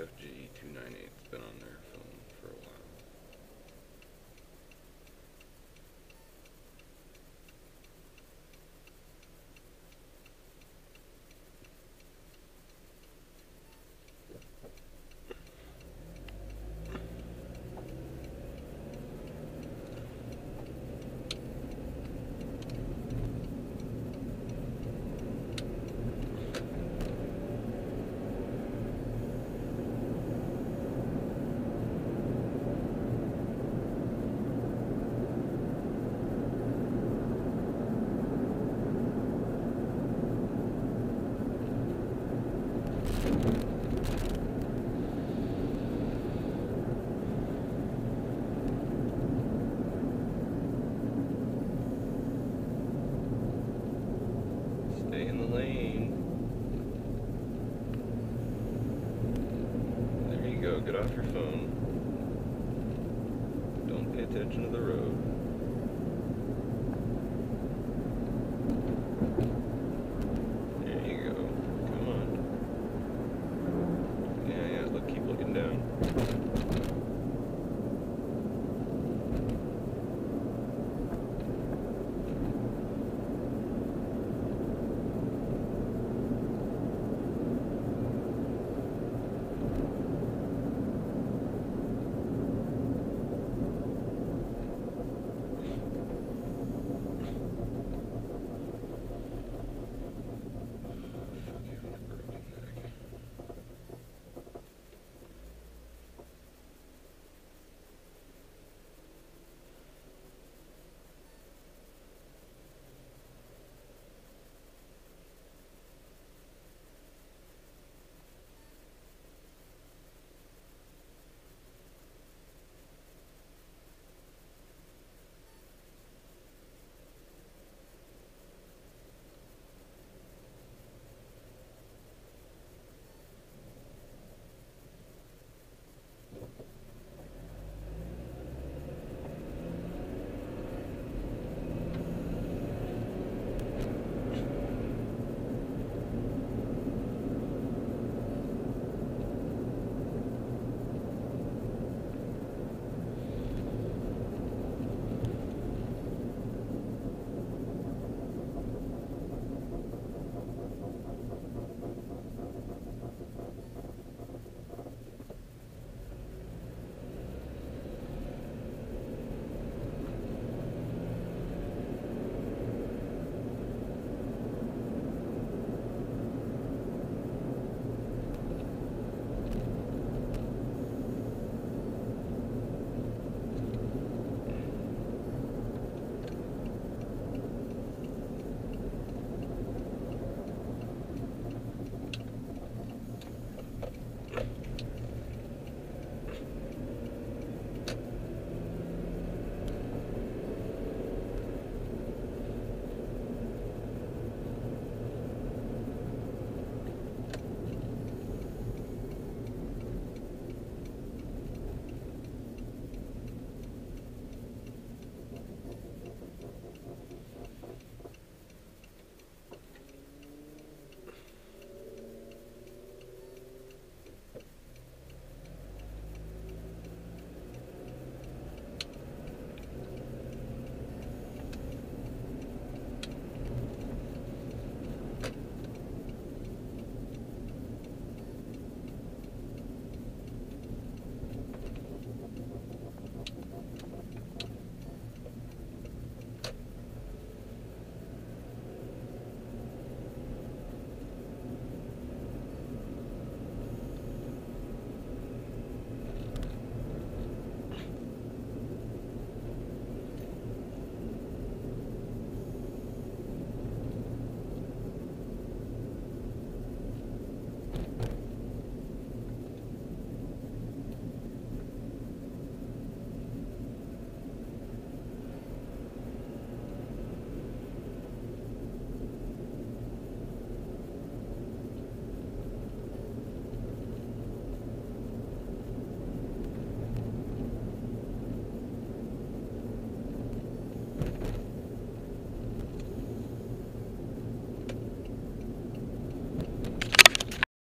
BFG298. It's been on their phone for a while. There you go, get off your phone. Don't pay attention to the road.